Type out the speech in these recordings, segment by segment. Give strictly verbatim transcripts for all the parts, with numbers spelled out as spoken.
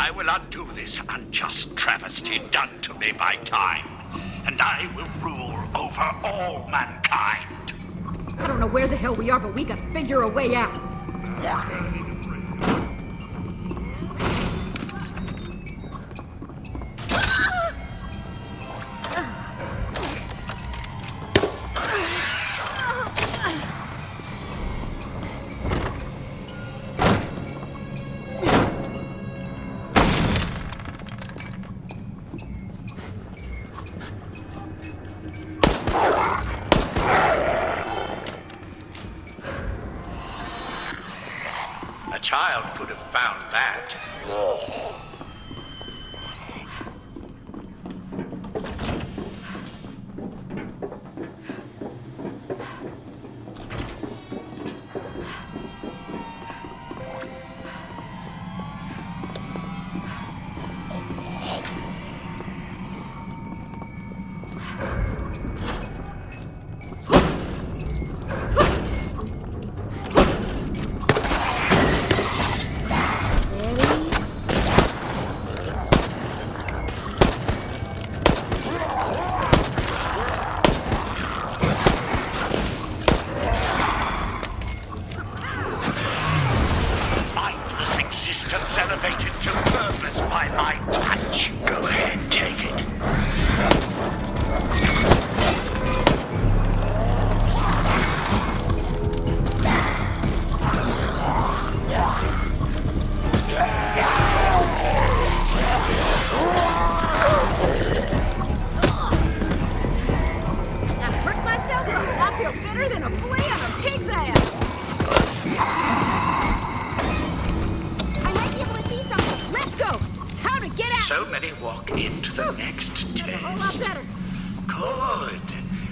I will undo this unjust travesty done to me by time, and I will rule over all mankind. I don't know where the hell we are, but we can figure a way out. Yeah. A child could have found that. Oh. Elevated to purpose by my touch. Go ahead, take it. I hurt myself, but I feel better than a flea on a pig's ass. So many walk into the next test. A lot better. Good.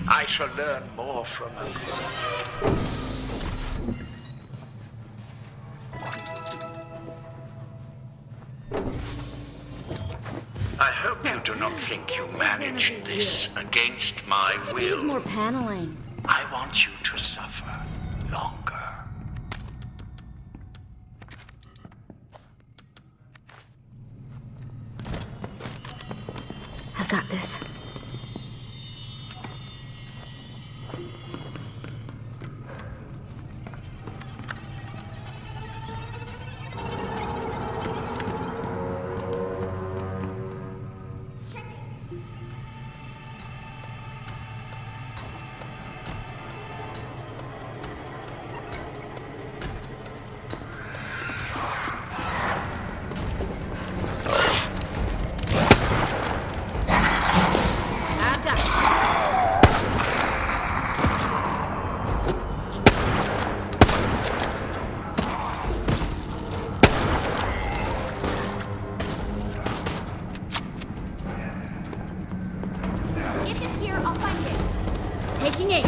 I shall learn more from her. I hope you do not think you managed this against my will. There's more paneling. I want you to suffer long. Got this. Taking eight.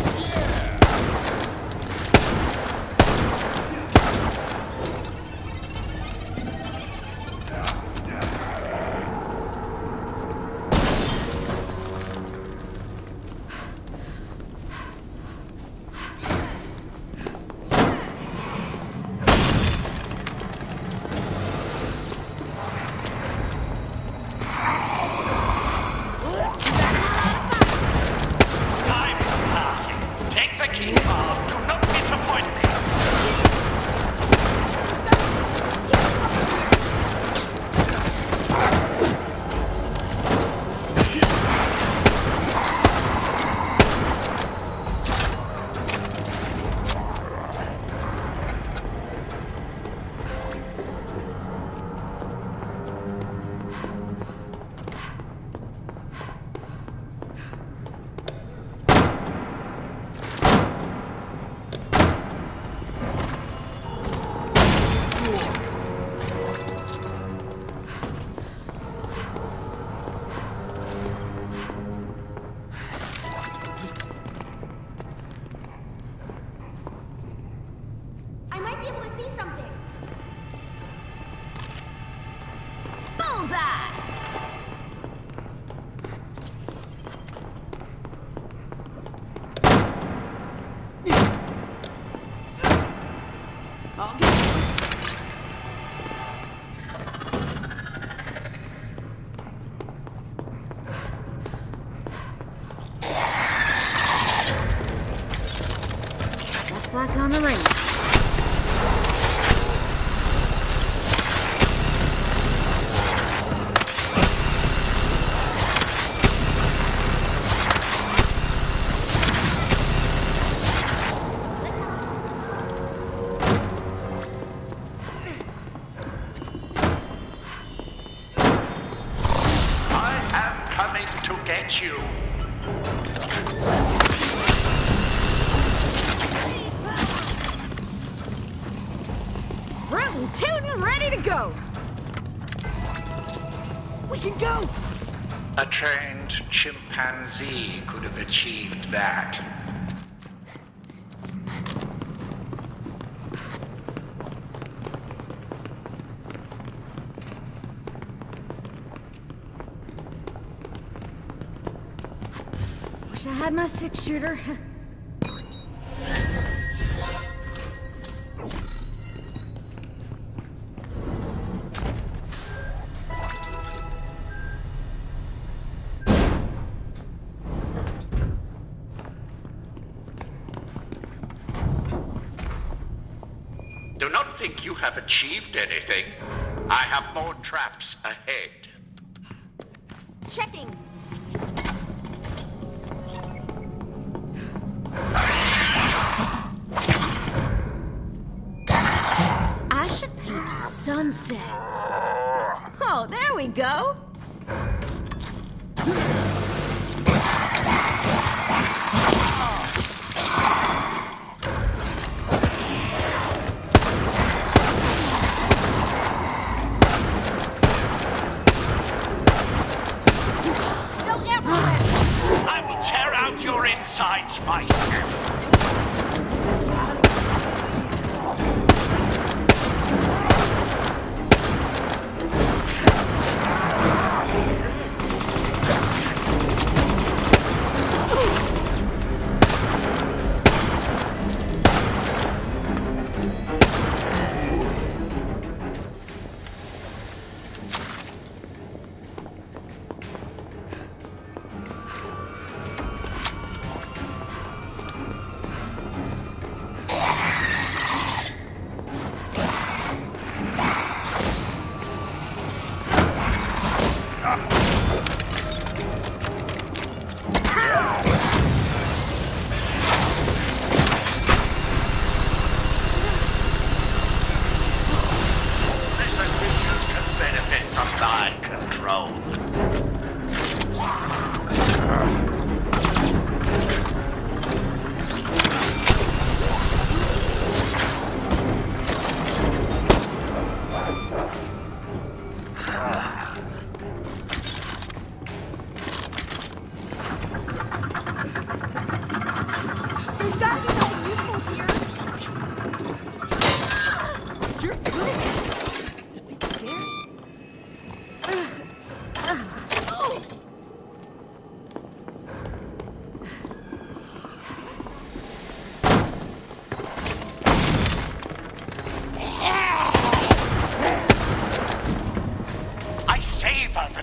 I'll get it. get you. Root and toot and ready to go. We can go. A trained chimpanzee could have achieved that. Wish I had my six-shooter. Do not think you have achieved anything. I have more traps ahead. Checking. I should paint the sunset. Oh, there we go. Sides myself.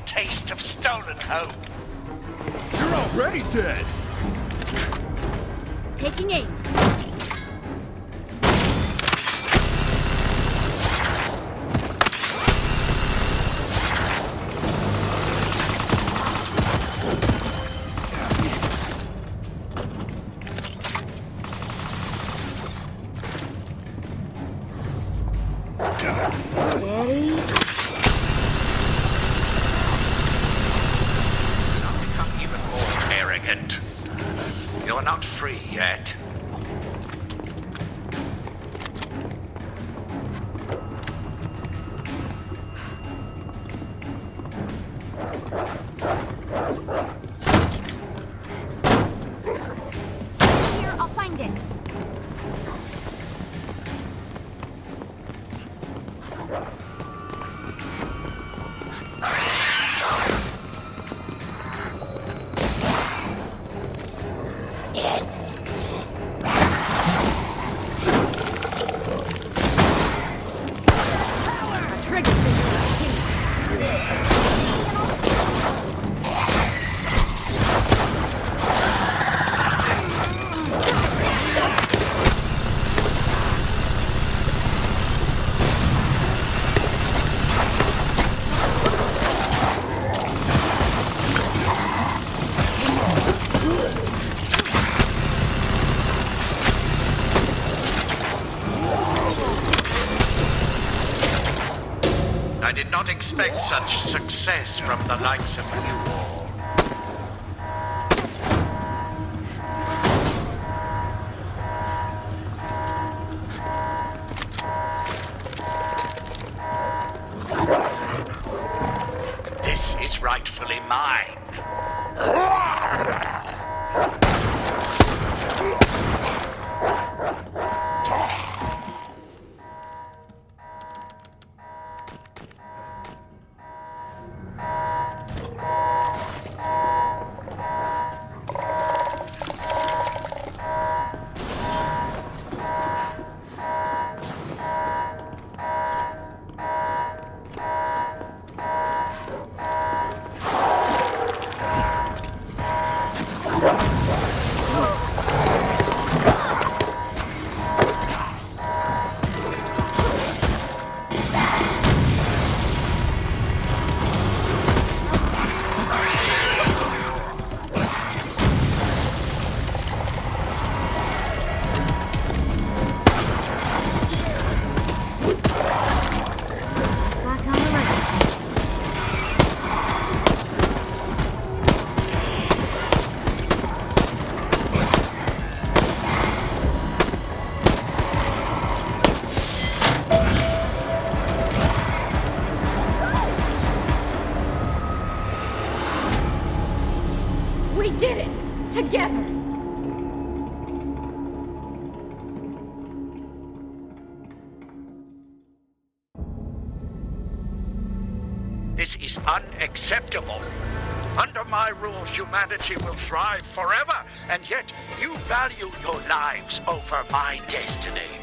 Taste of stolen hope. You're already dead. Taking aim. Steady. You're not free yet. Here, I'll find it. I did not expect such success from the likes of you all. rightfully mine. We did it! Together! This is unacceptable. Under my rule, humanity will thrive forever, and yet you value your lives over my destiny.